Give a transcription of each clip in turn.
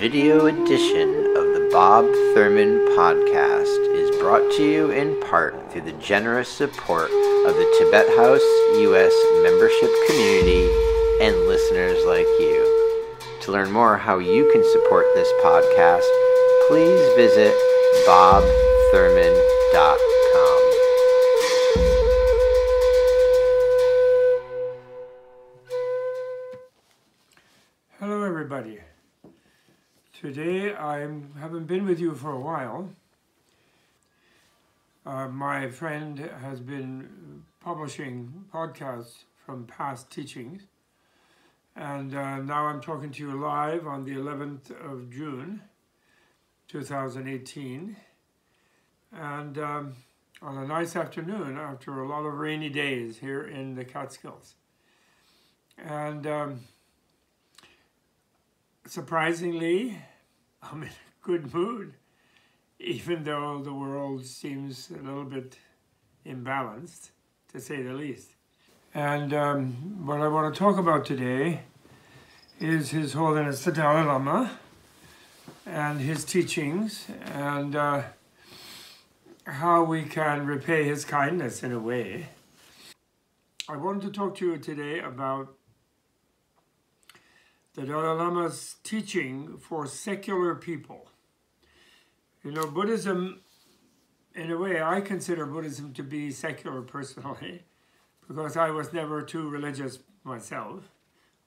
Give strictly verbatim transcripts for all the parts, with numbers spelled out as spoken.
video edition of the Bob Thurman Podcast is brought to you in part through the generous support of the Tibet House U S membership community and listeners like you. To learn more how you can support this podcast, please visit bob thurman dot com. Hello, everybody. Today, I haven't been with you for a while. Uh, my friend has been publishing podcasts from past teachings, and uh, now I'm talking to you live on the eleventh of June, two thousand eighteen, and um, on a nice afternoon after a lot of rainy days here in the Catskills. And um, surprisingly, I'm in a good mood, even though the world seems a little bit imbalanced, to say the least. And um, what I want to talk about today is His Holiness the Dalai Lama and his teachings, and uh, how we can repay his kindness in a way. I wanted to talk to you today about the Dalai Lama's teaching for secular people. You know, Buddhism, in a way, I consider Buddhism to be secular personally, because I was never too religious myself,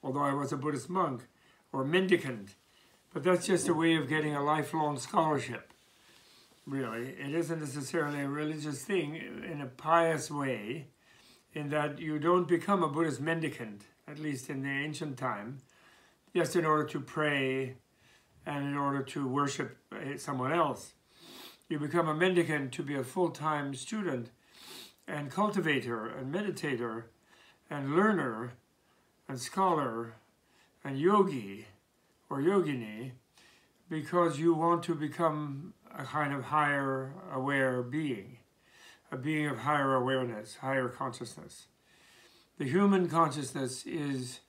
although I was a Buddhist monk or mendicant. But that's just a way of getting a lifelong scholarship, really. It isn't necessarily a religious thing in a pious way, in that you don't become a Buddhist mendicant, at least in the ancient time, just in order to pray and in order to worship someone else. You become a mendicant to be a full-time student and cultivator and meditator and learner and scholar and yogi or yogini, because you want to become a kind of higher aware being, a being of higher awareness, higher consciousness. The human consciousness is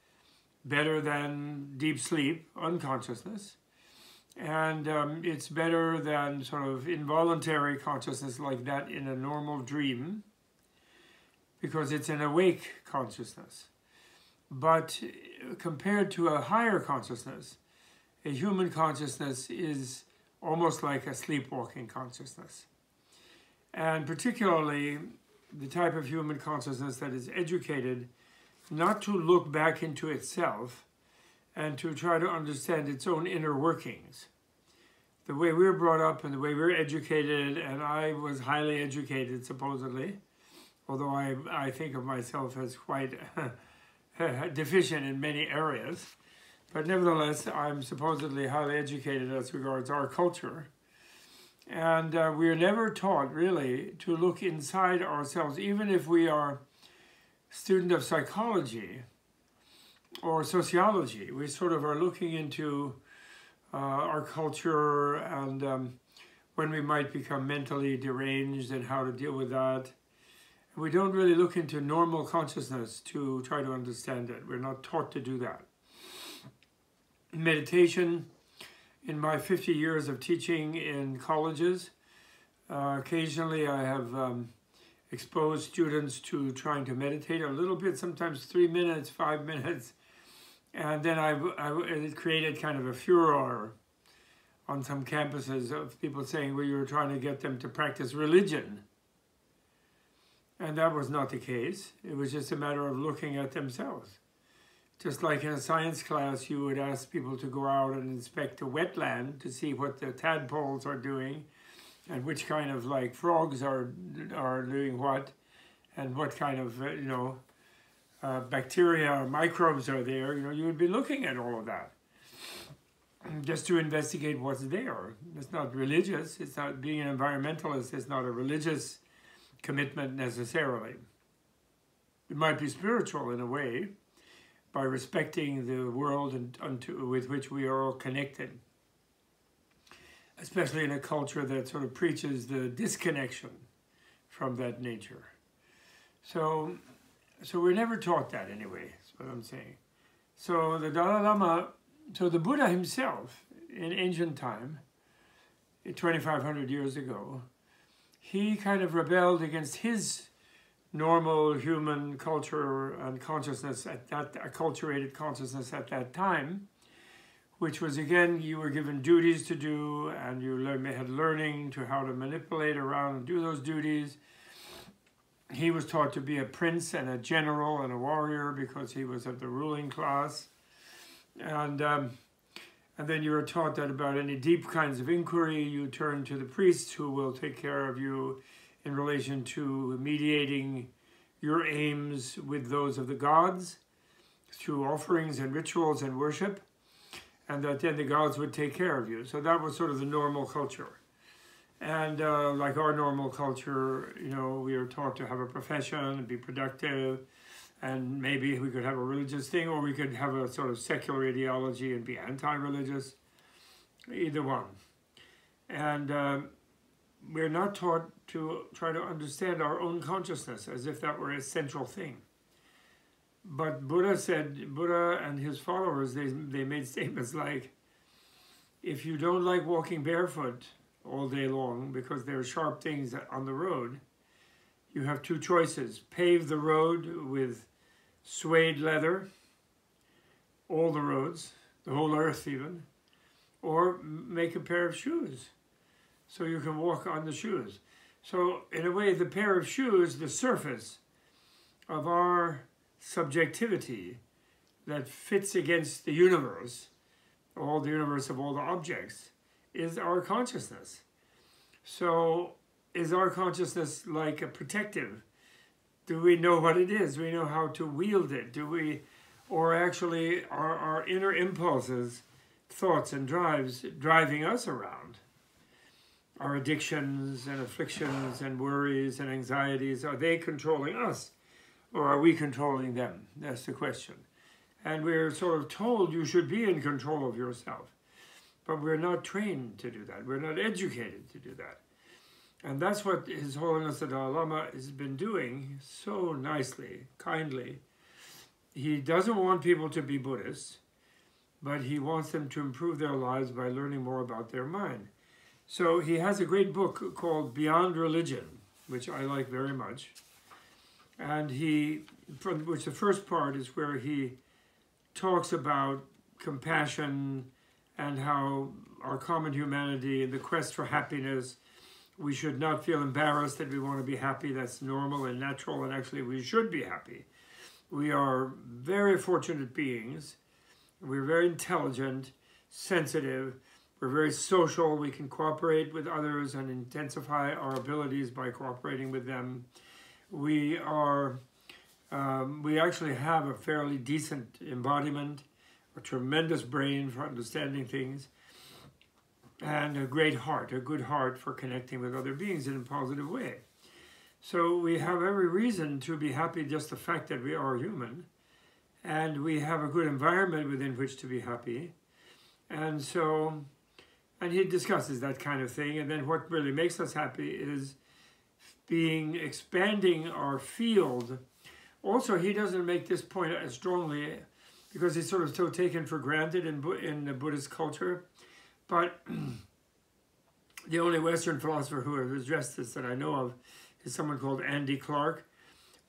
better than deep sleep, unconsciousness, and um, it's better than sort of involuntary consciousness like that in a normal dream, because it's an awake consciousness. But compared to a higher consciousness, a human consciousness is almost like a sleepwalking consciousness. And particularly the type of human consciousness that is educated not to look back into itself and to try to understand its own inner workings. The way we were brought up and the way we were educated, and I was highly educated supposedly, although I, I think of myself as quite deficient in many areas, but nevertheless I'm supposedly highly educated as regards our culture. And uh, we are never taught really to look inside ourselves, even if we are student of psychology or sociology. We sort of are looking into uh, our culture and um, when we might become mentally deranged and how to deal with that. And we don't really look into normal consciousness to try to understand it. We're not taught to do that. Meditation, in my fifty years of teaching in colleges, uh, occasionally I have um, expose students to trying to meditate a little bit, sometimes three minutes, five minutes. And then I, I it created kind of a furor on some campuses of people saying, well, you were trying to get them to practice religion. And that was not the case. It was just a matter of looking at themselves. Just like in a science class, you would ask people to go out and inspect a wetland to see what the tadpoles are doing, and which kind of like frogs are are doing what, and what kind of you know uh, bacteria or microbes are there. You know, you would be looking at all of that just to investigate what's there. It's not religious. It's not being an environmentalist. It's not a religious commitment necessarily. It might be spiritual in a way, by respecting the world and unto, with which we are all connected, especially in a culture that sort of preaches the disconnection from that nature. So, so we're never taught that anyway, is what I'm saying. So the Dalai Lama, so the Buddha himself in ancient time, twenty-five hundred years ago, he kind of rebelled against his normal human culture and consciousness at that, acculturated consciousness at that time, which was, again, you were given duties to do, and you learn, had learning to how to manipulate around and do those duties. He was taught to be a prince and a general and a warrior because he was of the ruling class. And, um, and then you were taught that about any deep kinds of inquiry, you turn to the priests who will take care of you in relation to mediating your aims with those of the gods through offerings and rituals and worship, and that then the gods would take care of you. So that was sort of the normal culture. And uh, like our normal culture, you know, we are taught to have a profession and be productive, and maybe we could have a religious thing, or we could have a sort of secular ideology and be anti-religious, either one. And uh, we're not taught to try to understand our own consciousness as if that were a central thing. But Buddha said, Buddha and his followers, they, they made statements like, if you don't like walking barefoot all day long because there are sharp things on the road, you have two choices. Pave the road with suede leather, all the roads, the whole earth even, or make a pair of shoes so you can walk on the shoes. So in a way, the pair of shoes, the surface of our subjectivity that fits against the universe, all the universe of all the objects, is our consciousness. So is our consciousness like a protective? Do we know what it is? Do we know how to wield it? Do we, or actually are our inner impulses, thoughts and drives driving us around? Our addictions and afflictions and worries and anxieties, are they controlling us? Or are we controlling them? That's the question. And we're sort of told you should be in control of yourself. But we're not trained to do that. We're not educated to do that. And that's what His Holiness the Dalai Lama has been doing so nicely, kindly. He doesn't want people to be Buddhists, but he wants them to improve their lives by learning more about their mind. So he has a great book called Beyond Religion, which I like very much. And he, from which the first part is where he talks about compassion and how our common humanity and the quest for happiness, we should not feel embarrassed that we want to be happy. That's normal and natural, and actually we should be happy. We are very fortunate beings. We're very intelligent, sensitive. We're very social. We can cooperate with others and intensify our abilities by cooperating with them. We are, um, we actually have a fairly decent embodiment, a tremendous brain for understanding things, and a great heart, a good heart for connecting with other beings in a positive way. So we have every reason to be happy, just the fact that we are human, and we have a good environment within which to be happy. And so, and he discusses that kind of thing, and then what really makes us happy is being, expanding our field. Also, he doesn't make this point as strongly because it's sort of so taken for granted in, in the Buddhist culture. But the only Western philosopher who has addressed this that I know of is someone called Andy Clark.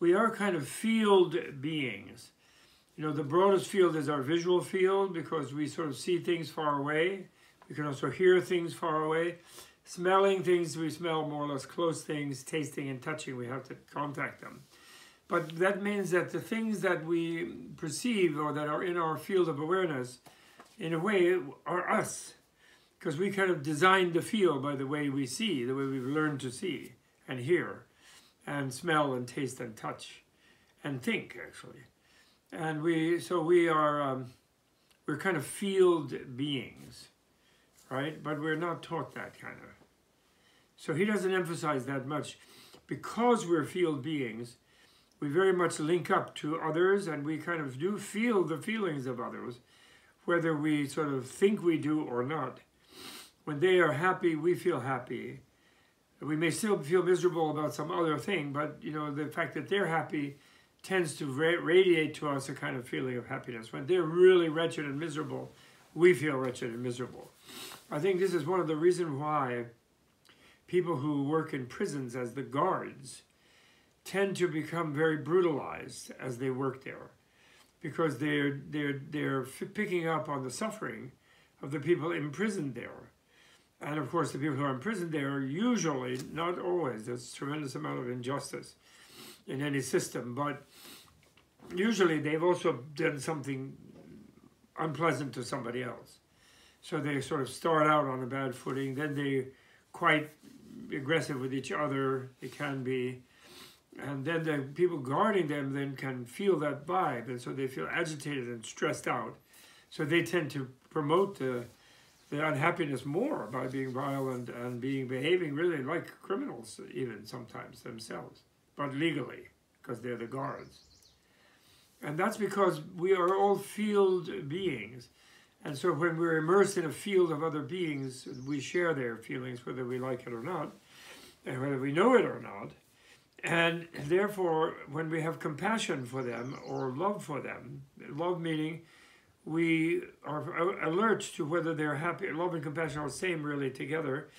We are kind of field beings. You know, the broadest field is our visual field because we sort of see things far away. We can also hear things far away. Smelling things, we smell more or less close things. Tasting and touching, we have to contact them. But that means that the things that we perceive or that are in our field of awareness, in a way, are us. Because we kind of designed the field by the way we see, the way we've learned to see and hear and smell and taste and touch and think, actually. And we, so we are, um, we're kind of field beings, right? But we're not taught that kind of. So he doesn't emphasize that much. Because we're field beings, we very much link up to others, and we kind of do feel the feelings of others, whether we sort of think we do or not. When they are happy, we feel happy. We may still feel miserable about some other thing, but you know, the fact that they're happy tends to radiate to us a kind of feeling of happiness. When they're really wretched and miserable, we feel wretched and miserable. I think this is one of the reasons why people who work in prisons as the guards tend to become very brutalized as they work there, because they're, they're, they're picking up on the suffering of the people imprisoned there. And of course, the people who are imprisoned there are usually, not always, there's a tremendous amount of injustice in any system, but usually they've also done something unpleasant to somebody else. So they sort of start out on a bad footing, then they're quite aggressive with each other, they can be, and then the people guarding them then can feel that vibe, and so they feel agitated and stressed out. So they tend to promote the, the unhappiness more by being violent and being behaving really like criminals even sometimes themselves, but legally, because they're the guards. And that's because we are all field beings. And so when we're immersed in a field of other beings, we share their feelings, whether we like it or not, and whether we know it or not. And therefore, when we have compassion for them or love for them, love meaning we are alert to whether they're happy. Love and compassion are the same really together.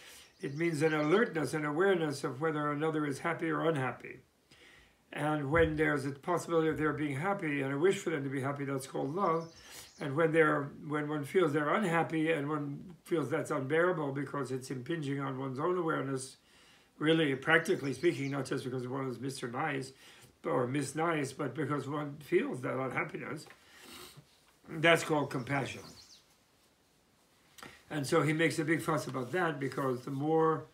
It means an alertness and awareness of whether another is happy or unhappy. And when there's a possibility of their being happy and a wish for them to be happy, that's called love. And when they're, when one feels they're unhappy and one feels that's unbearable because it's impinging on one's own awareness, really practically speaking, not just because one is Mister Nice or Miss Nice, but because one feels that unhappiness, that's called compassion. And so he makes a big fuss about that, because the more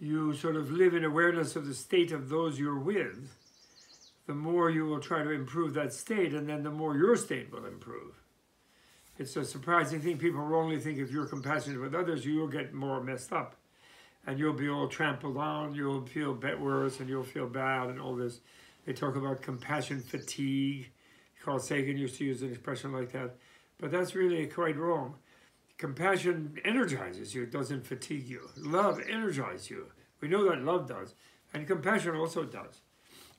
you sort of live in awareness of the state of those you're with, the more you will try to improve that state, and then the more your state will improve. It's a surprising thing. People wrongly think if you're compassionate with others, you'll get more messed up, and you'll be all trampled on, you'll feel bit worse, and you'll feel bad, and all this. They talk about compassion fatigue. Carl Sagan used to use an expression like that, but that's really quite wrong. Compassion energizes you, it doesn't fatigue you. Love energizes you. We know that love does, and compassion also does.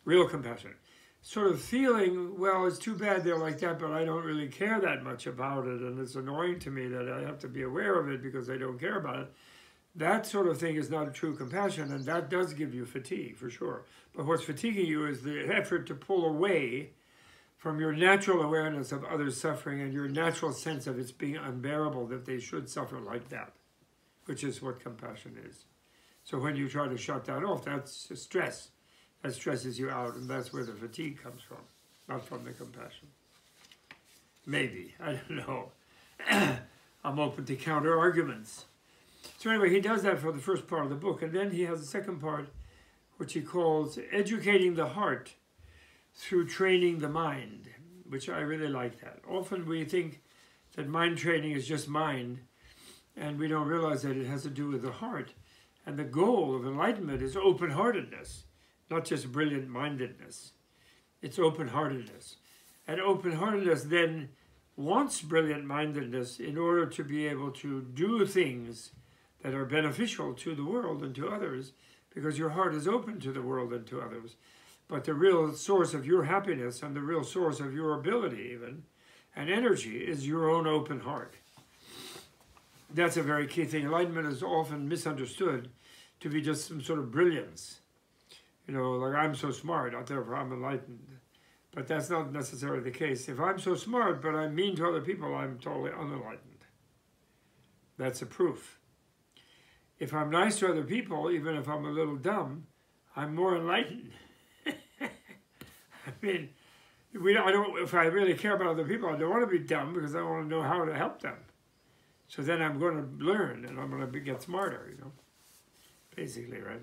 Real compassion. Sort of feeling, well, it's too bad they're like that, but I don't really care that much about it, and it's annoying to me that I have to be aware of it because I don't care about it. That sort of thing is not a true compassion, and that does give you fatigue, for sure. But what's fatiguing you is the effort to pull away from your natural awareness of others' suffering and your natural sense of it's being unbearable that they should suffer like that, which is what compassion is. So when you try to shut that off, that's stress. That stresses you out, and that's where the fatigue comes from, not from the compassion. Maybe, I don't know. I'm open to counter arguments. So anyway, he does that for the first part of the book, and then he has a second part, which he calls Educating the Heart Through Training the Mind, which I really like that. Often we think that mind training is just mind, and we don't realize that it has to do with the heart. And the goal of enlightenment is open-heartedness, not just brilliant-mindedness. It's open-heartedness. And open-heartedness then wants brilliant-mindedness in order to be able to do things that are beneficial to the world and to others, because your heart is open to the world and to others. But the real source of your happiness and the real source of your ability even, and energy, is your own open heart. That's a very key thing. Enlightenment is often misunderstood to be just some sort of brilliance. You know, like, I'm so smart, therefore I'm enlightened. But that's not necessarily the case. If I'm so smart, but I'm mean to other people, I'm totally unenlightened. That's a proof. If I'm nice to other people, even if I'm a little dumb, I'm more enlightened. I mean, we, I don't, if I really care about other people, I don't want to be dumb, because I want to know how to help them. So then I'm going to learn, and I'm going to be, get smarter, you know, basically, right?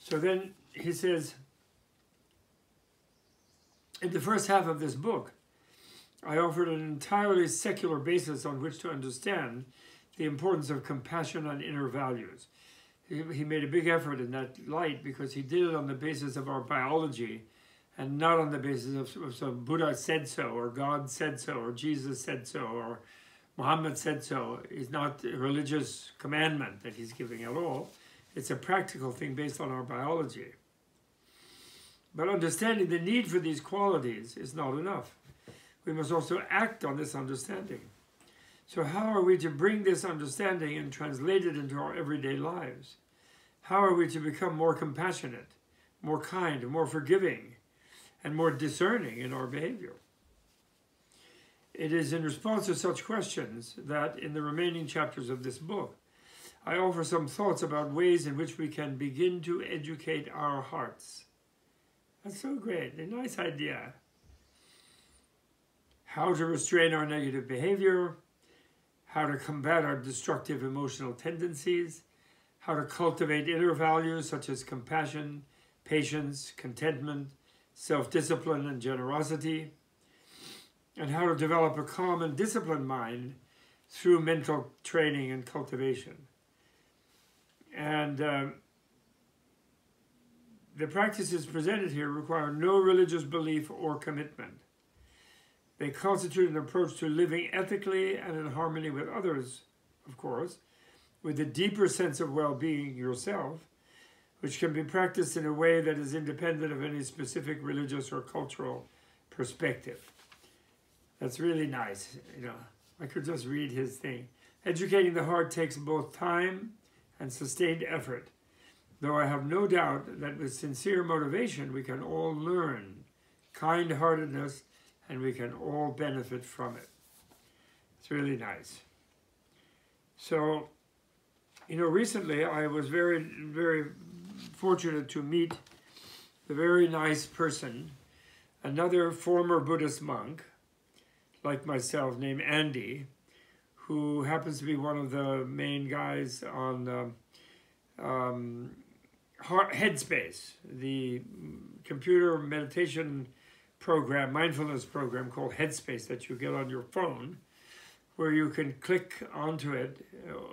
So then he says, in the first half of this book, I offered an entirely secular basis on which to understand the importance of compassion and inner values. He, he made a big effort in that light, because he did it on the basis of our biology, and not on the basis of, of some Buddha said so, or God said so, or Jesus said so, or Muhammad said so. It's not a religious commandment that he's giving at all. It's a practical thing based on our biology. But understanding the need for these qualities is not enough. We must also act on this understanding. So how are we to bring this understanding and translate it into our everyday lives? How are we to become more compassionate, more kind, more forgiving, and more discerning in our behavior? It is in response to such questions that in the remaining chapters of this book, I offer some thoughts about ways in which we can begin to educate our hearts. That's so great, a nice idea. How to restrain our negative behavior, how to combat our destructive emotional tendencies, how to cultivate inner values such as compassion, patience, contentment, self-discipline, and generosity, and how to develop a calm and disciplined mind through mental training and cultivation. And uh, the practices presented here require no religious belief or commitment. They constitute an approach to living ethically and in harmony with others, of course, with a deeper sense of well-being yourself, which can be practiced in a way that is independent of any specific religious or cultural perspective. That's really nice, you know. I could just read his thing. Educating the heart takes both time and sustained effort, though I have no doubt that with sincere motivation we can all learn kind-heartedness and we can all benefit from it. It's really nice. So, you know, recently I was very, very fortunate to meet a very nice person, another former Buddhist monk, like myself, named Andy, who happens to be one of the main guys on um, um, Headspace, the computer meditation program, mindfulness program called Headspace that you get on your phone, where you can click onto it,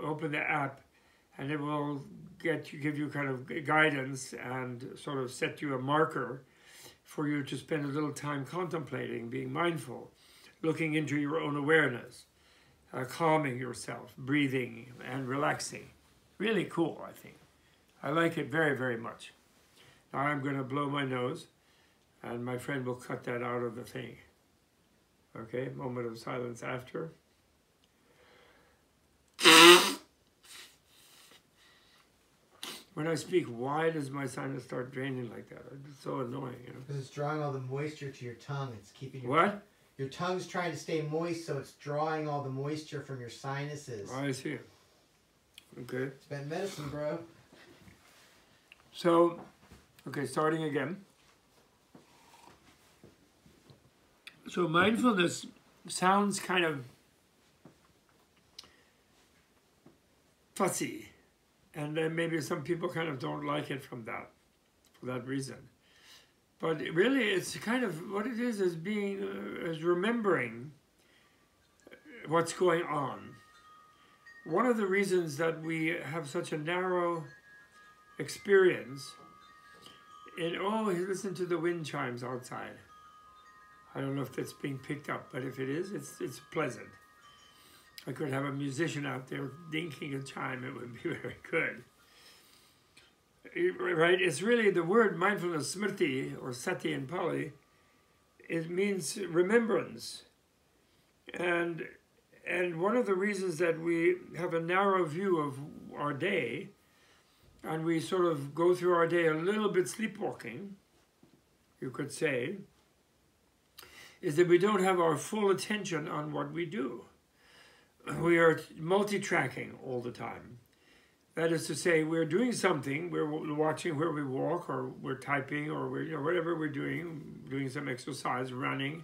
open the app, and it will get you, give you kind of guidance and sort of set you a marker for you to spend a little time contemplating, being mindful, looking into your own awareness, uh, calming yourself, breathing and relaxing. Really cool, I think. I like it very, very much. Now I'm going to blow my nose and my friend will cut that out of the thing. Okay, moment of silence after. When I speak, why does my sinus start draining like that? It's so annoying, you know? Because it's drawing all the moisture to your tongue. It's keeping your... What? Your tongue's trying to stay moist, so it's drawing all the moisture from your sinuses. Oh, I see. Okay. It's bad medicine, bro. So, okay, starting again. So mindfulness sounds kind of fussy, and then maybe some people kind of don't like it from that, for that reason. But really, it's kind of, what it is, is being, uh, is remembering what's going on. One of the reasons that we have such a narrow experience, and oh, listen to the wind chimes outside. I don't know if that's being picked up, but if it is, it's, it's pleasant. I could have a musician out there dinking a chime, it would be very good. Right, it's really the word mindfulness, smriti, or sati in Pali, it means remembrance. And, and one of the reasons that we have a narrow view of our day, and we sort of go through our day a little bit sleepwalking, you could say, is that we don't have our full attention on what we do. We are multi-tracking all the time. That is to say, we're doing something, we're watching where we walk, or we're typing, or we're, you know, whatever we're doing, doing some exercise, running.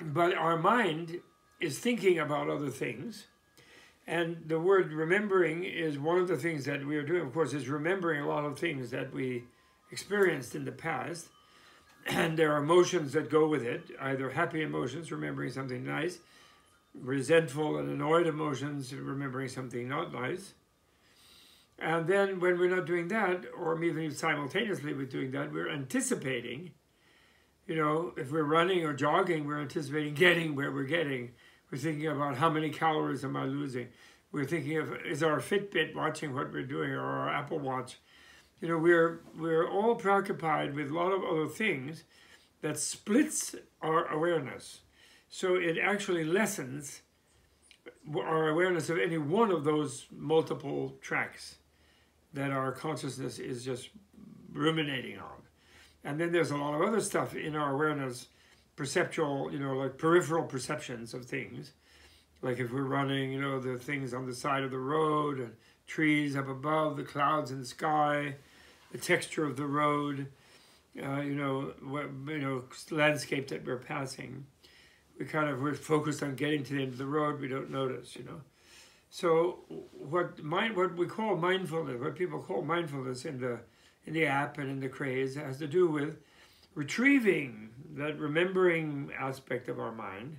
But our mind is thinking about other things. And the word remembering is one of the things that we are doing, of course, is remembering a lot of things that we experienced in the past. And there are emotions that go with it, either happy emotions, remembering something nice, resentful and annoyed emotions, remembering something not nice. And then when we're not doing that, or even simultaneously with doing that, we're anticipating, you know, if we're running or jogging, we're anticipating getting where we're getting. We're thinking about how many calories am I losing. We're thinking of, is our Fitbit watching what we're doing, or our Apple Watch? You know, we're, we're all preoccupied with a lot of other things that splits our awareness. So it actually lessens our awareness of any one of those multiple tracks that our consciousness is just ruminating on. And then there's a lot of other stuff in our awareness, perceptual, you know, like peripheral perceptions of things. Like if we're running, you know, the things on the side of the road, and trees up above, the clouds in the sky, the texture of the road, uh, you know, what, you know, landscape that we're passing. We kind of, we're focused on getting to the end of the road, we don't notice, you know. So what mind, what we call mindfulness, what people call mindfulness in the in the app and in the craze, has to do with retrieving that remembering aspect of our mind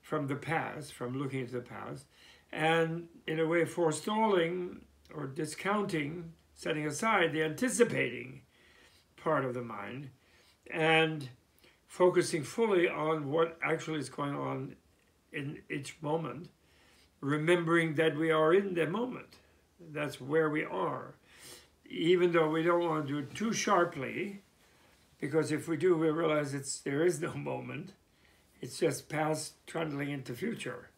from the past, from looking into the past, and in a way forestalling or discounting, setting aside the anticipating part of the mind, and focusing fully on what actually is going on in each moment, remembering that we are in the moment. That's where we are. Even though we don't want to do it too sharply, because if we do, we realize it's, there is no moment. It's just past trundling into future.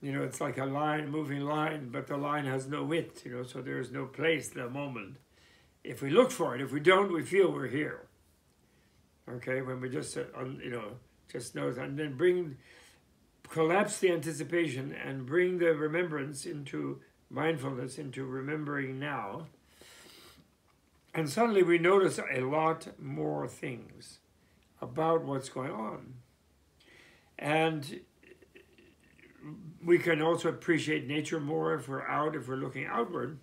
You know, it's like a line, moving line, but the line has no width, you know, so there is no place, the moment. If we look for it, if we don't, we feel we're here. Okay, when we just, you know, just know that, and then bring, collapse the anticipation and bring the remembrance into mindfulness, into remembering now. And suddenly we notice a lot more things about what's going on. And we can also appreciate nature more if we're out, if we're looking outward.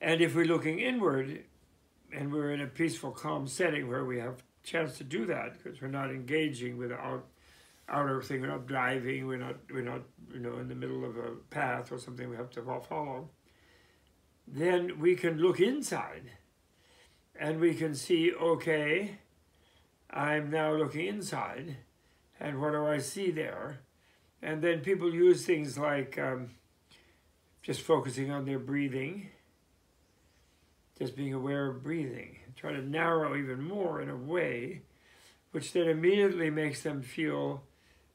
And if we're looking inward, and we're in a peaceful, calm setting where we have a chance to do that because we're not engaging with out, outer thing. We're not driving. We're not, we're not, you know, in the middle of a path or something we have to follow. Then we can look inside, and we can see, okay, I'm now looking inside, and what do I see there? And then people use things like um, just focusing on their breathing. Just being aware of breathing, try to narrow even more in a way, which then immediately makes them feel,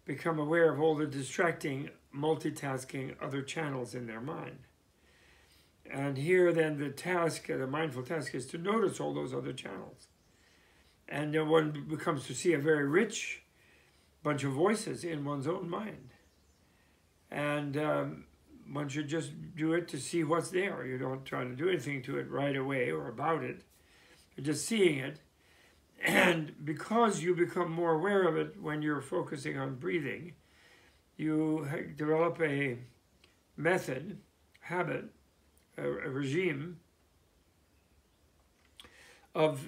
become aware of all the distracting, multitasking, other channels in their mind. And here then the task, the mindful task, is to notice all those other channels. And then one becomes to see a very rich bunch of voices in one's own mind. And um, one should just do it to see what's there. You don't try to do anything to it right away or about it. You're just seeing it. And because you become more aware of it when you're focusing on breathing, you develop a method, habit, a, a regime of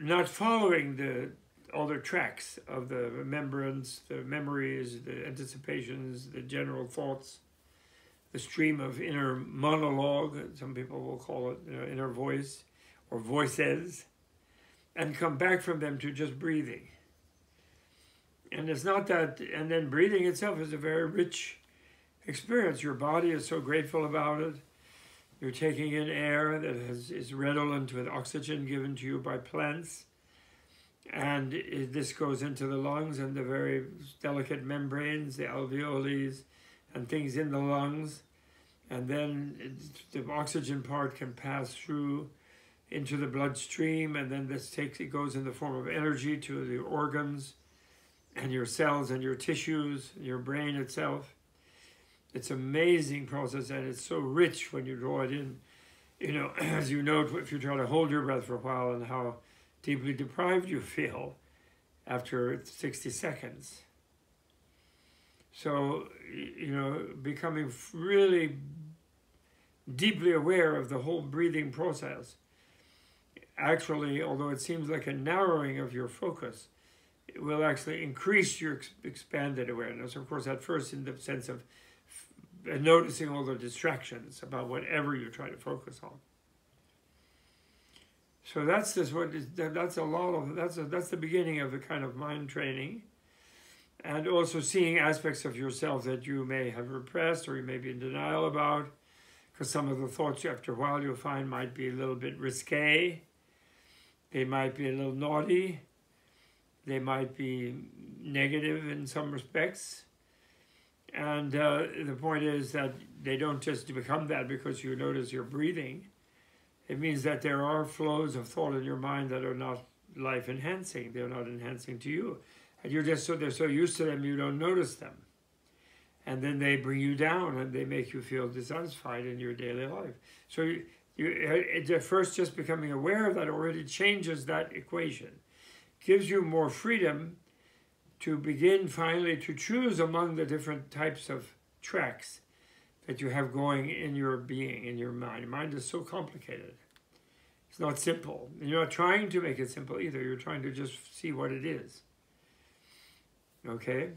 not following the other tracks of the remembrance, the memories, the anticipations, the general thoughts, the stream of inner monologue, some people will call it, you know, inner voice or voices, and come back from them to just breathing. And it's not that, and then breathing itself is a very rich experience. Your body is so grateful about it. You're taking in air that has, is redolent with oxygen given to you by plants. And it, this goes into the lungs and the very delicate membranes, the alveoli, and things in the lungs, and then the oxygen part can pass through into the bloodstream, and then this takes, it goes in the form of energy to the organs and your cells and your tissues, and your brain itself. It's an amazing process, and it's so rich when you draw it in, you know, as you note, if you try to hold your breath for a while and how deeply deprived you feel after sixty seconds. So, you know, becoming really deeply aware of the whole breathing process. Actually, although it seems like a narrowing of your focus, it will actually increase your ex expanded awareness. Of course, at first in the sense of f noticing all the distractions about whatever you try to focus on. So that's this. What is, that's a lot of that's a, that's the beginning of the kind of mind training. And also seeing aspects of yourself that you may have repressed or you may be in denial about, because some of the thoughts after a while you'll find might be a little bit risque, they might be a little naughty, they might be negative in some respects, And uh, the point is that they don't just become that because you notice you're breathing. It means that there are flows of thought in your mind that are not life-enhancing. They're not enhancing to you. And you're just so, they're so used to them, you don't notice them. And then they bring you down and they make you feel dissatisfied in your daily life. So you, you, first just becoming aware of that already changes that equation. Gives you more freedom to begin finally to choose among the different types of tracks that you have going in your being, in your mind. Your mind is so complicated. It's not simple. And you're not trying to make it simple either. You're trying to just see what it is. Okay?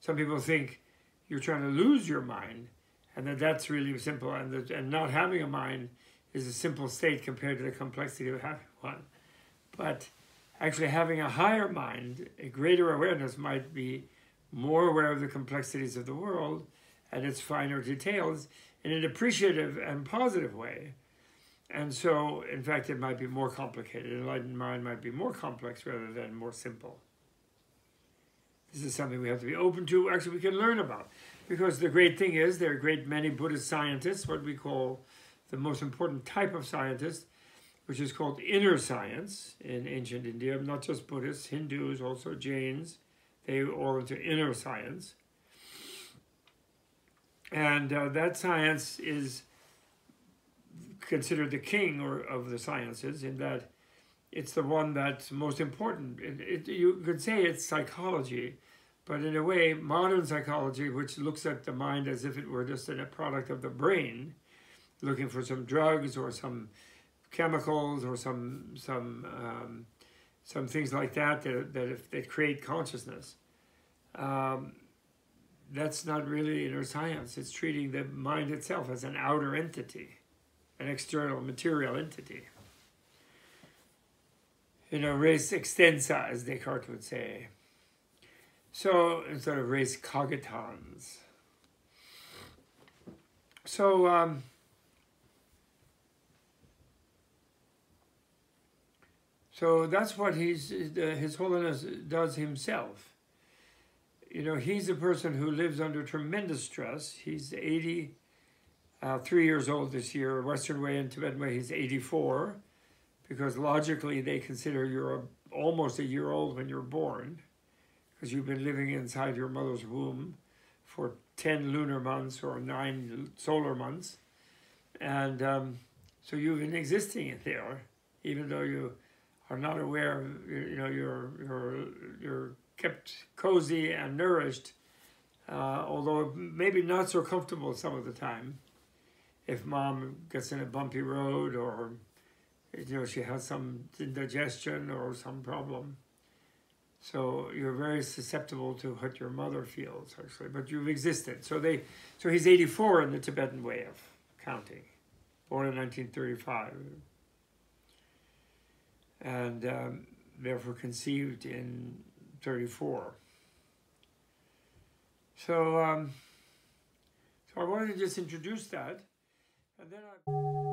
Some people think you're trying to lose your mind, and that that's really simple, and, that, and not having a mind is a simple state compared to the complexity of having one. But actually having a higher mind, a greater awareness, might be more aware of the complexities of the world and its finer details in an appreciative and positive way. And so, in fact, it might be more complicated. An enlightened mind might be more complex rather than more simple. This is something we have to be open to. Actually, we can learn about. Because the great thing is, there are a great many Buddhist scientists, what we call the most important type of scientist, which is called inner science in ancient India. Not just Buddhists, Hindus, also Jains. They all into inner science. And uh, that science is considered the king or of the sciences in that it's the one that's most important. It, it, you could say it's psychology, but in a way, modern psychology, which looks at the mind as if it were just a product of the brain, looking for some drugs or some chemicals or some some um, some things like that that, that, if, that create consciousness. Um, that's not really inner science. It's treating the mind itself as an outer entity, an external material entity. You know, res extensa, as Descartes would say. So, instead of res cogitans. So, um, so that's what he's, uh, His Holiness does himself. You know, he's a person who lives under tremendous stress. He's eighty-three years old this year. Western way and Tibetan way, he's eighty-four. Because logically, they consider you're a, almost a year old when you're born, because you've been living inside your mother's womb for ten lunar months or nine solar months. And um, so you've been existing there, even though you are not aware, of, you know, you're, you're, you're kept cozy and nourished, uh, although maybe not so comfortable some of the time. If mom gets in a bumpy road or you know, she has some indigestion or some problem. So you're very susceptible to what your mother feels, actually. But you've existed. So they, so he's eighty-four in the Tibetan way of counting. Born in nineteen thirty-five. And um, therefore conceived in thirty-four. So, um, so I wanted to just introduce that. And then I...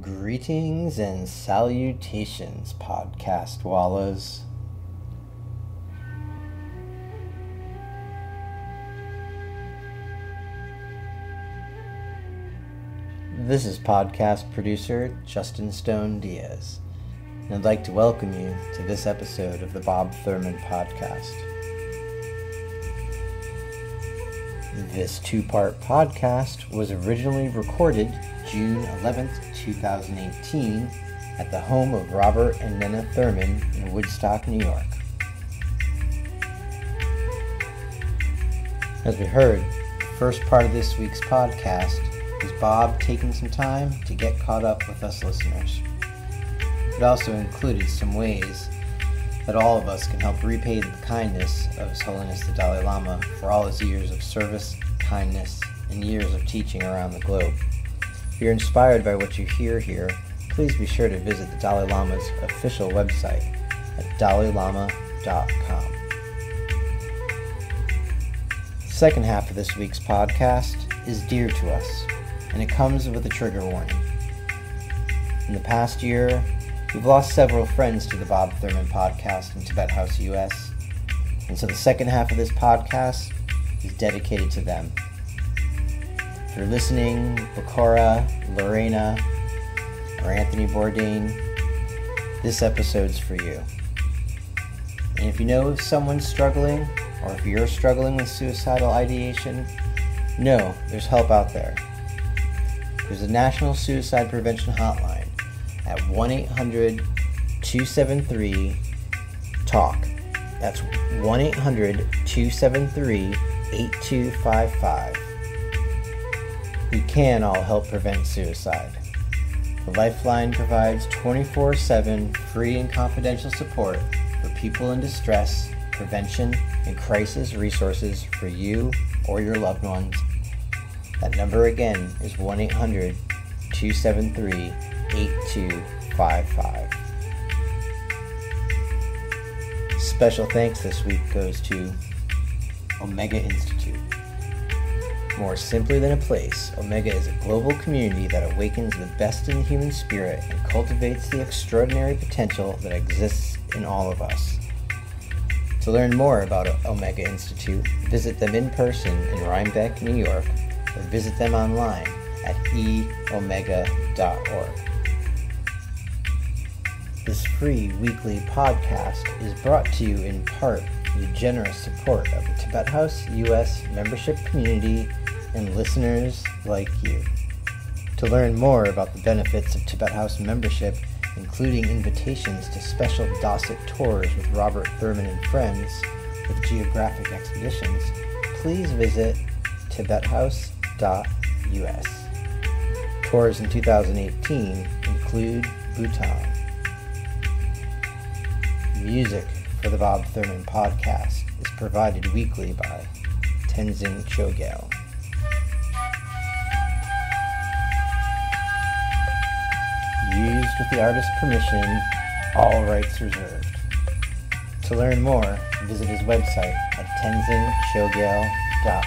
Greetings and salutations, podcast wallows. This is podcast producer Justin Stone-Diaz, and I'd like to welcome you to this episode of the Bob Thurman Podcast. This two-part podcast was originally recorded June eleventh, two thousand eighteen at the home of Robert and Nina Thurman in Woodstock, New York. As we heard, the first part of this week's podcast was Bob taking some time to get caught up with us listeners. It also included some ways that all of us can help repay the kindness of His Holiness the Dalai Lama for all his years of service, kindness, and years of teaching around the globe. If you're inspired by what you hear here, please be sure to visit the Dalai Lama's official website at Dalai Lama dot com. second half of this week's podcast is dear to us, and it comes with a trigger warning. In the past year, we've lost several friends to the Bob Thurman podcast and Tibet House U S, and so the second half of this podcast is dedicated to them. If you're listening, Bakora, Lorena, or Anthony Bourdain, this episode's for you. And if you know if someone's struggling, or if you're struggling with suicidal ideation, know there's help out there. There's a National Suicide Prevention Hotline at one eight hundred two seven three TALK. That's one eight hundred two seven three eight two five five. We can all help prevent suicide. The Lifeline provides twenty-four seven free and confidential support for people in distress, prevention, and crisis resources for you or your loved ones. That number again is one eight hundred two seven three eight two five five. Special thanks this week goes to Omega Institute. More simply than a place, Omega is a global community that awakens the best in the human spirit and cultivates the extraordinary potential that exists in all of us. To learn more about Omega Institute, visit them in person in Rhinebeck, New York, or visit them online at e omega dot org. This free weekly podcast is brought to you in part through the generous support of the Tibet House U S membership community and listeners like you. To learn more about the benefits of Tibet House membership, including invitations to special Dasik tours with Robert Thurman and friends with geographic expeditions, please visit tibet house dot u s. Tours in two thousand eighteen include Bhutan. Music for the Bob Thurman podcast is provided weekly by Tenzin Choegyal. Used with the artist's permission, all rights reserved. To learn more, visit his website at tenzin choegyal dot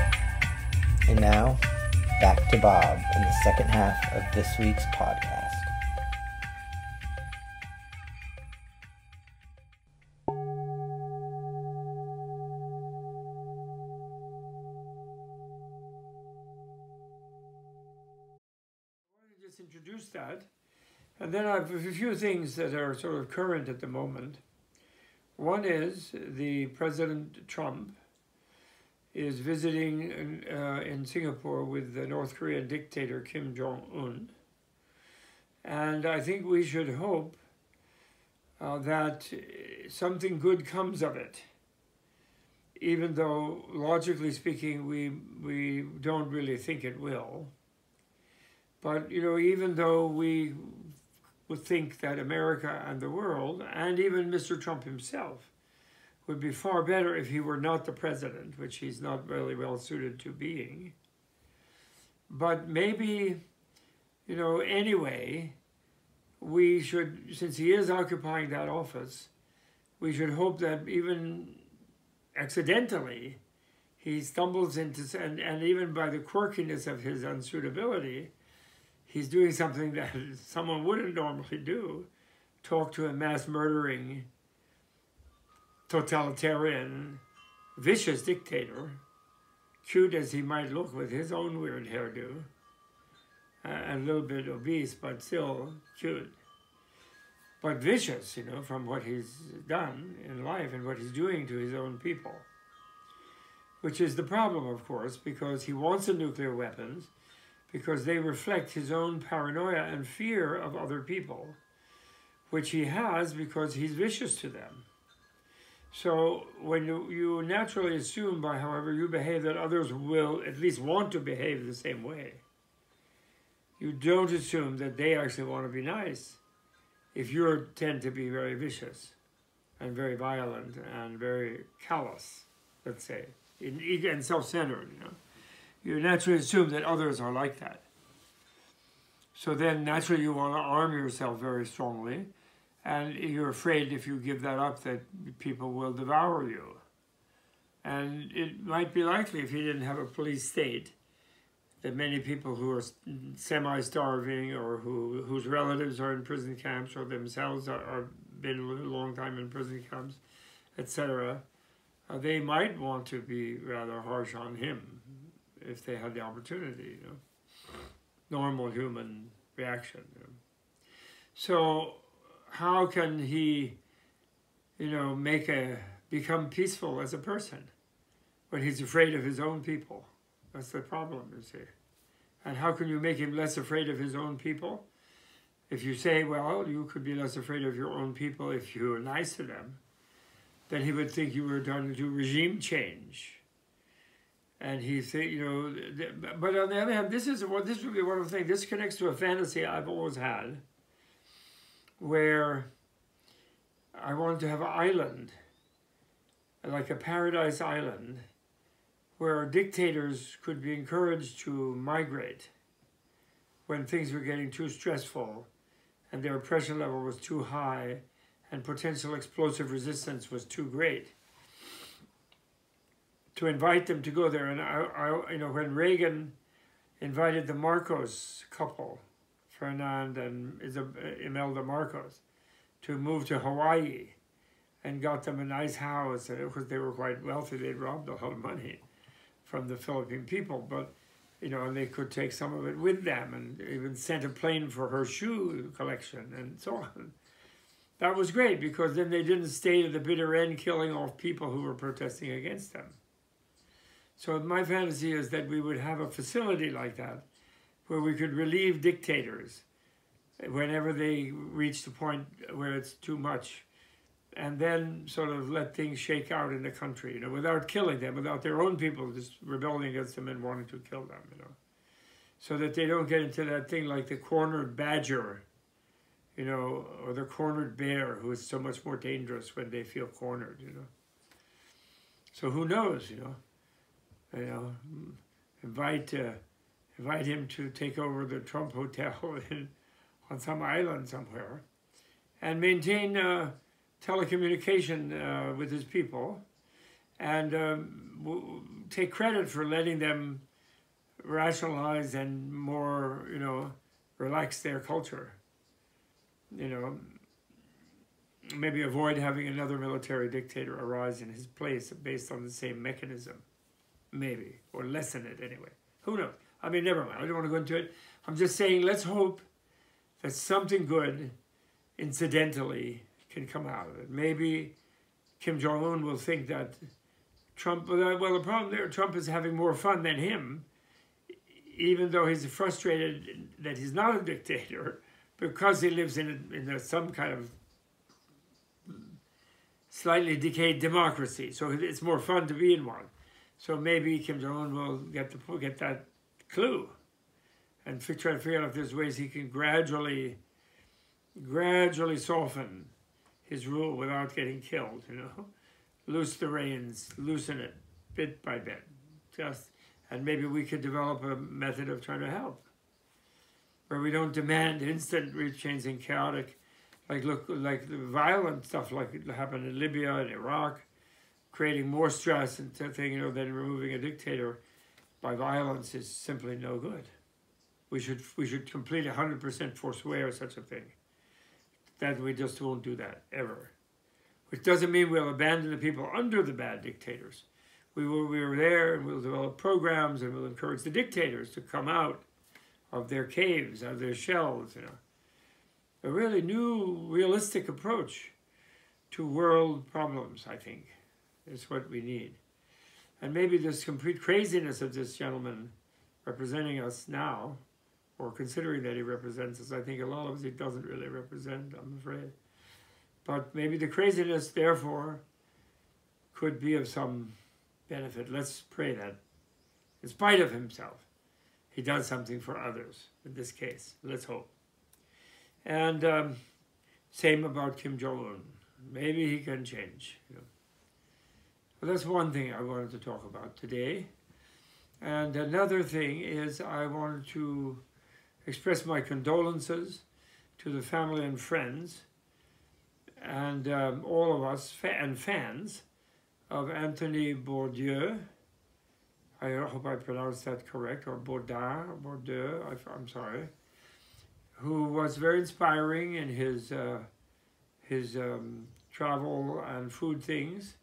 com. And now, back to Bob in the second half of this week's podcast. Introduce that, and then I've a few things that are sort of current at the moment. One is the President Trump is visiting in, uh, in Singapore with the North Korean dictator Kim Jong-un, and I think we should hope uh, that something good comes of it, even though logically speaking we we don't really think it will. But, you know, even though we would think that America and the world, and even Mister Trump himself, would be far better if he were not the president, which he's not really well suited to being. But maybe, you know, anyway, we should, since he is occupying that office, we should hope that even accidentally he stumbles into, and, and even by the quirkiness of his unsuitability, he's doing something that someone wouldn't normally do, talk to a mass-murdering, totalitarian, vicious dictator, cute as he might look with his own weird hairdo, uh, and a little bit obese, but still cute. But vicious, you know, from what he's done in life and what he's doing to his own people. Which is the problem, of course, because he wants the nuclear weapons, because they reflect his own paranoia and fear of other people, which he has because he's vicious to them. So when you, you naturally assume by however you behave that others will at least want to behave the same way, you don't assume that they actually want to be nice if you tend to be very vicious and very violent and very callous, let's say, and self-centered, you know. You naturally assume that others are like that. So then naturally you want to arm yourself very strongly, and you're afraid if you give that up that people will devour you. And it might be likely if you didn't have a police state that many people who are semi-starving or who whose relatives are in prison camps or themselves are, are been a long time in prison camps, et cetera, uh, they might want to be rather harsh on him if they had the opportunity, you know, normal human reaction. You know. So how can he, you know, make a become peaceful as a person when he's afraid of his own people? That's the problem, you see. And how can you make him less afraid of his own people? If you say, well, you could be less afraid of your own people if you were nice to them, then he would think you were trying to do regime change. And he think, you know, but on the other hand, this is what this would be one of the things. This connects to a fantasy I've always had, where I wanted to have an island, like a paradise island, where dictators could be encouraged to migrate when things were getting too stressful and their pressure level was too high and potential explosive resistance was too great, to invite them to go there. And I, I you know, when Reagan invited the Marcos couple, Fernand and Imelda Marcos, to move to Hawaii and got them a nice house, and because they were quite wealthy, they robbed a lot of money from the Philippine people, but you know, and they could take some of it with them, and even sent a plane for her shoe collection and so on. That was great, because then they didn't stay to the bitter end killing off people who were protesting against them. So my fantasy is that we would have a facility like that where we could relieve dictators whenever they reach the point where it's too much, and then sort of let things shake out in the country, you know, without killing them, without their own people just rebelling against them and wanting to kill them, you know, so that they don't get into that thing like the cornered badger, you know, or the cornered bear, who is so much more dangerous when they feel cornered, you know. So who knows, you know, you know, invite, uh, invite him to take over the Trump Hotel in, on some island somewhere, and maintain uh, telecommunication uh, with his people, and um, w take credit for letting them rationalize and more, you know, relax their culture. You know, maybe avoid having another military dictator arise in his place based on the same mechanism, maybe, or lessen it anyway. Who knows? I mean, never mind. I don't want to go into it. I'm just saying, let's hope that something good, incidentally, can come out of it. Maybe Kim Jong-un will think that Trump, well, the problem there, Trump is having more fun than him, even though he's frustrated that he's not a dictator, because he lives in, in a, some kind of slightly decayed democracy. So it's more fun to be in one. So maybe Kim Jong-un will get, the, get that clue and try to figure out if there's ways he can gradually, gradually soften his rule without getting killed, you know. Loose the reins, loosen it, bit by bit. Just, and maybe we could develop a method of trying to help, where we don't demand instant change and chaotic, like look, like the violent stuff like it happened in Libya and Iraq, creating more stress and thing, you know, than removing a dictator by violence is simply no good. We should, we should complete one hundred percent forswear such a thing. That we just won't do that, ever. Which doesn't mean we'll abandon the people under the bad dictators. We will, we are there, and we'll develop programs, and we'll encourage the dictators to come out of their caves, out of their shells, you know. A really new, realistic approach to world problems, I think, is what we need. And maybe this complete craziness of this gentleman representing us now, or considering that he represents us, I think a lot of us he doesn't really represent, I'm afraid. But maybe the craziness, therefore, could be of some benefit. Let's pray that, in spite of himself, he does something for others, in this case. Let's hope. And um, same about Kim Jong-un. Maybe he can change. You know. Well, that's one thing I wanted to talk about today. And another thing is I wanted to express my condolences to the family and friends and um, all of us fa and fans of Anthony Bourdain. I hope I pronounced that correct, or Bourdain, Bourdain, I'm sorry, who was very inspiring in his, uh, his um, travel and food things,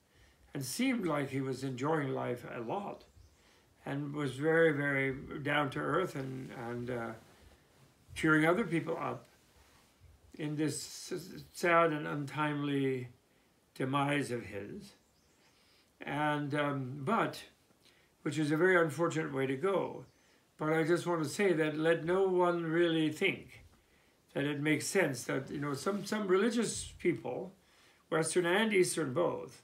and seemed like he was enjoying life a lot, and was very, very down to earth and, and uh, cheering other people up in this sad and untimely demise of his. And, um, but, which is a very unfortunate way to go. But I just want to say that let no one really think that it makes sense that, you know, some, some religious people, Western and Eastern both,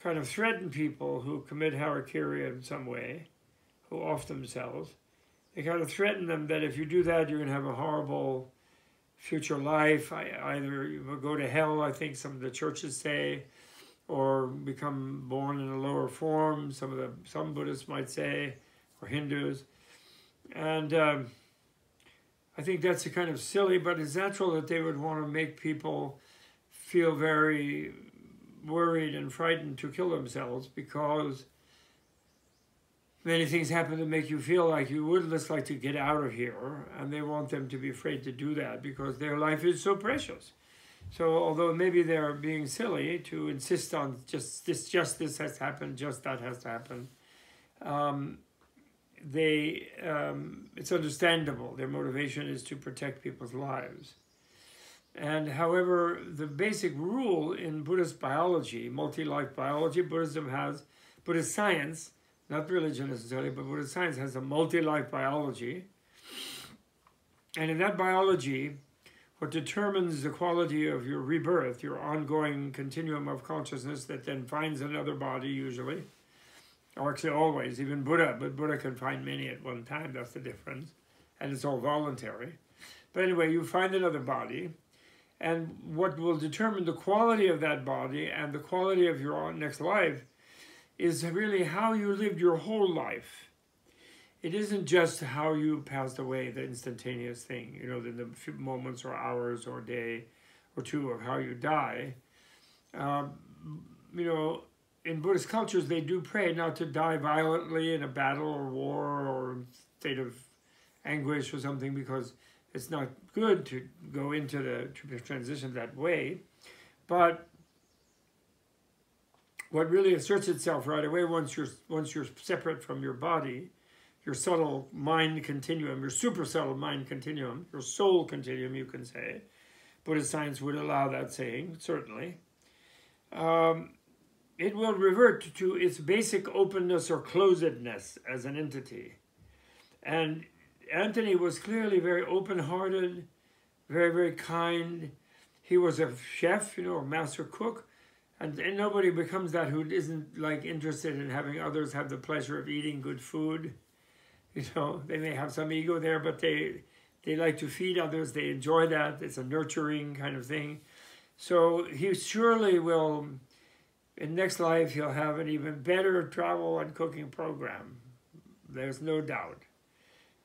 kind of threaten people who commit harakiri in some way, who off themselves. They kind of threaten them that if you do that, you're going to have a horrible future life. I, either you will go to hell, I think some of the churches say, or become born in a lower form, some of the some Buddhists might say, or Hindus. And um, I think that's a kind of silly, but it's natural that they would want to make people feel very worried and frightened to kill themselves, because many things happen to make you feel like you would just like to get out of here, and they want them to be afraid to do that because their life is so precious. So although maybe they're being silly to insist on just this, just this has happened, just that has happened, um, they, um, it's understandable. Their motivation is to protect people's lives. And however, the basic rule in Buddhist biology, multi-life biology, Buddhism has, Buddhist science, not religion necessarily, but Buddhist science has a multi-life biology. And in that biology, what determines the quality of your rebirth, your ongoing continuum of consciousness that then finds another body usually, or actually always, even Buddha, but Buddha can find many at one time, that's the difference, and it's all voluntary. But anyway, you find another body, and what will determine the quality of that body and the quality of your next life is really how you lived your whole life. It isn't just how you passed away, the instantaneous thing, you know, the, the few moments or hours or day or two of how you die. Um, you know, in Buddhist cultures, they do pray not to die violently in a battle or war or state of anguish or something, because it's not good to go into the transition that way. But what really asserts itself right away once you're, once you're separate from your body, your subtle mind continuum, your super subtle mind continuum, your soul continuum, you can say. Buddhist science would allow that saying, certainly. Um, it will revert to its basic openness or closedness as an entity. And Anthony was clearly very open-hearted, very, very kind. He was a chef, you know, a master cook. And, and nobody becomes that who isn't, like, interested in having others have the pleasure of eating good food. You know, they may have some ego there, but they they like to feed others. They enjoy that. It's a nurturing kind of thing. So he surely will, in next life, he'll have an even better travel and cooking program. There's no doubt.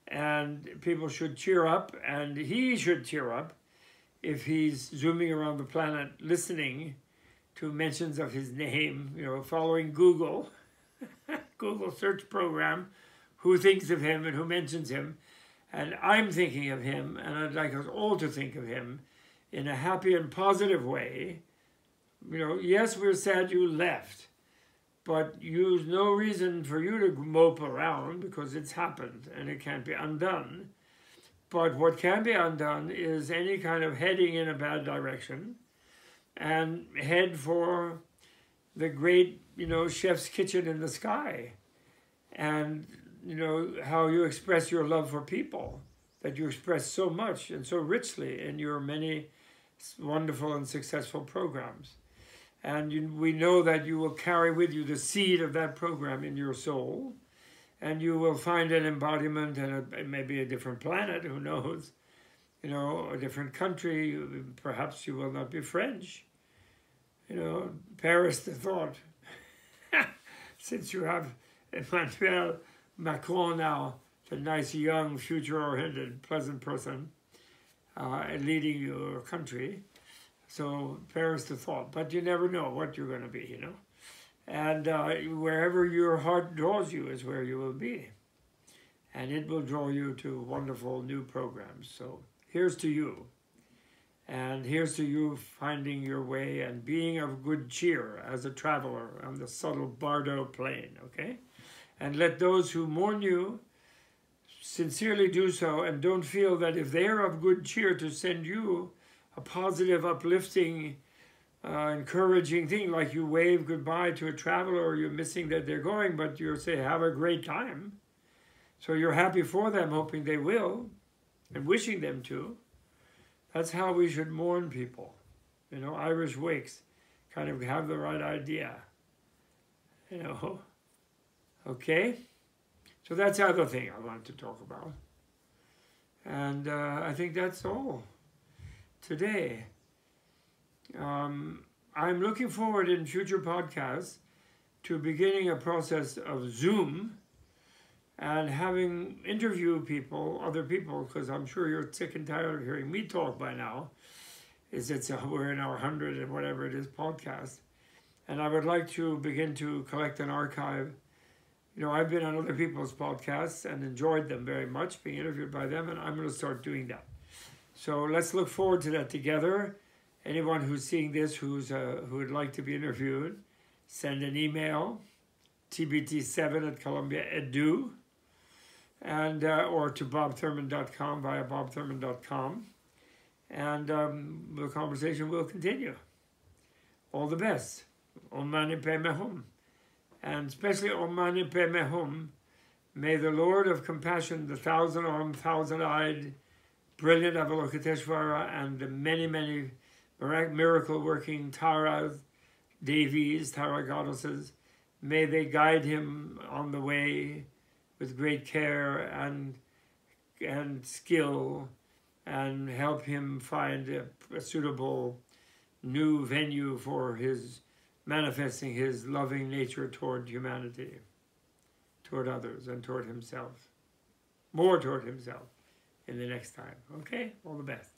And people should cheer up, and he should cheer up if he's zooming around the planet listening to mentions of his name, you know, following Google, Google search program, who thinks of him and who mentions him, and I'm thinking of him, and I'd like us all to think of him in a happy and positive way. You know, yes, we're sad you left, but you've no reason for you to mope around, because it's happened and it can't be undone. But what can be undone is any kind of heading in a bad direction, and head for the great, you know, chef's kitchen in the sky. And you know, how you express your love for people, that you express so much and so richly in your many wonderful and successful programs. And you, we know that you will carry with you the seed of that program in your soul, and you will find an embodiment and maybe a different planet, who knows, you know, a different country. Perhaps you will not be French. You know, perish the thought. Since you have Emmanuel Macron now, the nice, young, future-oriented, pleasant person uh, leading your country. So perish the thought. But you never know what you're going to be, you know. And uh, wherever your heart draws you is where you will be. And it will draw you to wonderful new programs. So here's to you. And here's to you finding your way and being of good cheer as a traveler on the subtle bardo plane, okay? And let those who mourn you sincerely do so, and don't feel that if they are of good cheer to send you a positive, uplifting, uh, encouraging thing, like you wave goodbye to a traveler or you're missing that they're going, but you say, have a great time. So you're happy for them, hoping they will, and wishing them to. That's how we should mourn people. You know, Irish Wakes kind of have the right idea. You know, okay? So that's the other thing I wanted to talk about. And uh, I think that's all today. Um, I'm looking forward in future podcasts to beginning a process of Zoom and having interview people, other people, because I'm sure you're sick and tired of hearing me talk by now. Is it's uh, we're in our hundred and whatever it is podcast, and I would like to begin to collect an archive. You know, I've been on other people's podcasts and enjoyed them very much, being interviewed by them, and I'm going to start doing that. So let's look forward to that together. Anyone who's seeing this, who's uh, who would like to be interviewed, send an email, t b t seven at columbia edu. And uh, or to bob thurman dot com via bob thurman dot com, and um, the conversation will continue. All the best. Om mani padme hum, and especially Om mani padme hum. May the Lord of Compassion, the thousand-armed, thousand-eyed, brilliant Avalokiteshvara, and the many, many miracle-working Tara Devis, Tara goddesses, may they guide him on the way with great care and and skill, and help him find a, a suitable new venue for his manifesting his loving nature toward humanity, toward others, and toward himself. More toward himself in the next time. Okay? All the best.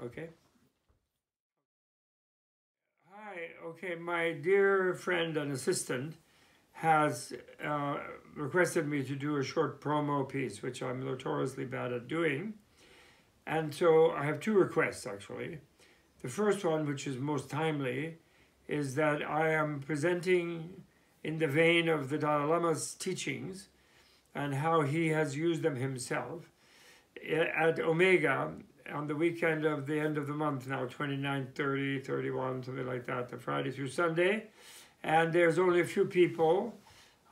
Okay? Hi. Okay, my dear friend and assistant has uh, requested me to do a short promo piece, which I'm notoriously bad at doing. And so I have two requests, actually. The first one, which is most timely, is that I am presenting in the vein of the Dalai Lama's teachings and how he has used them himself at Omega on the weekend of the end of the month now, twenty-nine, thirty, thirty-one, something like that, the Friday through Sunday. And there's only a few people.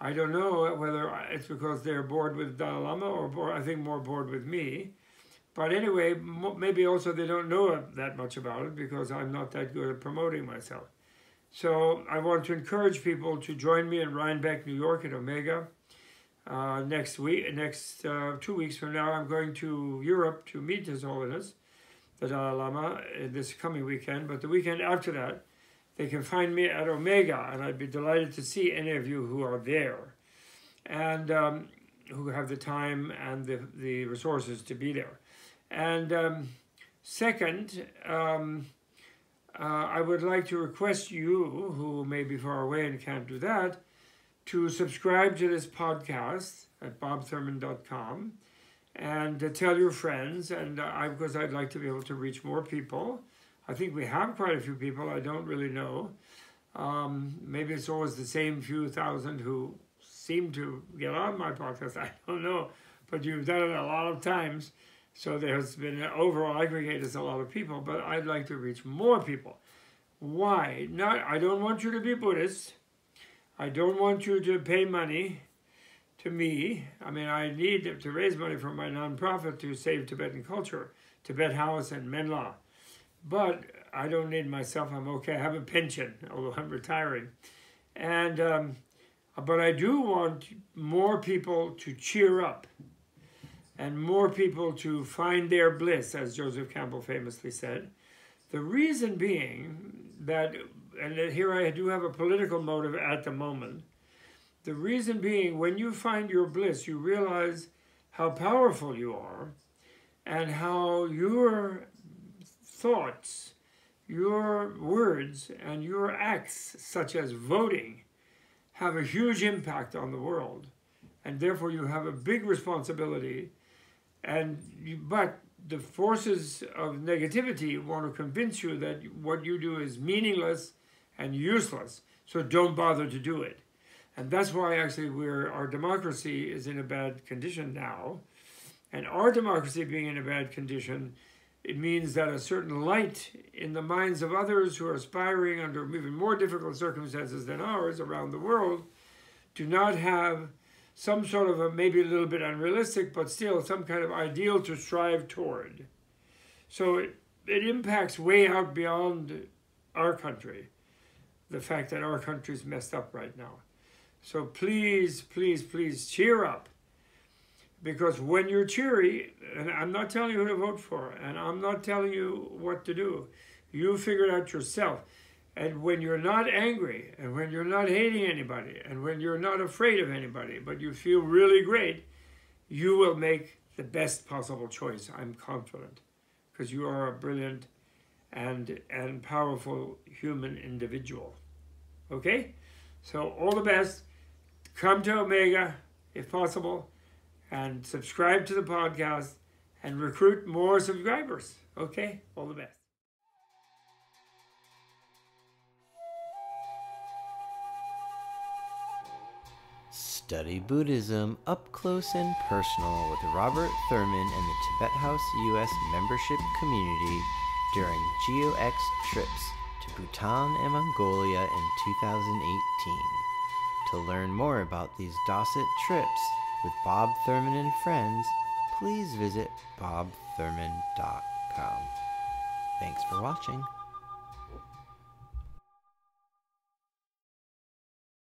I don't know whether it's because they're bored with Dalai Lama or bored, I think more bored with me. But anyway, maybe also they don't know that much about it because I'm not that good at promoting myself. So I want to encourage people to join me in Rhinebeck, New York at Omega. Uh, next week, next uh, two weeks from now, I'm going to Europe to meet His Holiness, the Dalai Lama, this coming weekend. But the weekend after that, they can find me at Omega, and I'd be delighted to see any of you who are there and um, who have the time and the, the resources to be there. And um, second, um, uh, I would like to request you, who may be far away and can't do that, to subscribe to this podcast at bob thurman dot com and uh, tell your friends, and uh, I, because I'd like to be able to reach more people. I think we have quite a few people. I don't really know. Um, maybe it's always the same few thousand who seem to get on my podcast. I don't know. But you've done it a lot of times. So there's been an overall aggregate is a lot of people. But I'd like to reach more people. Why? Not, I don't want you to be Buddhist. I don't want you to pay money to me. I mean, I need to raise money from my nonprofit to save Tibetan culture, Tibet House and Menla. But I don't need myself. I'm okay. I have a pension, although I'm retiring. And, um, but I do want more people to cheer up and more people to find their bliss, as Joseph Campbell famously said. The reason being that, and here I do have a political motive at the moment, the reason being when you find your bliss, you realize how powerful you are and how you're thoughts, your words, and your acts, such as voting, have a huge impact on the world, and therefore you have a big responsibility. And you, but the forces of negativity want to convince you that what you do is meaningless and useless, so don't bother to do it. And that's why actually we're, our democracy is in a bad condition now. And our democracy being in a bad condition, it means that a certain light in the minds of others who are aspiring under even more difficult circumstances than ours around the world do not have some sort of a, maybe a little bit unrealistic, but still some kind of ideal to strive toward. So it, it impacts way out beyond our country, the fact that our country's messed up right now. So please, please, please cheer up. Because when you're cheery, and I'm not telling you who to vote for, and I'm not telling you what to do, you figure it out yourself. And when you're not angry, and when you're not hating anybody, and when you're not afraid of anybody, but you feel really great, you will make the best possible choice, I'm confident. Because you are a brilliant and, and powerful human individual. Okay? So all the best. Come to Omega, if possible. And subscribe to the podcast and recruit more subscribers. Okay? All the best. Study Buddhism up close and personal with Robert Thurman and the Tibet House U S membership community during GeoX trips to Bhutan and Mongolia in two thousand eighteen. To learn more about these Dosset trips, with Bob Thurman and friends, please visit bob thurman dot com. Thanks for watching.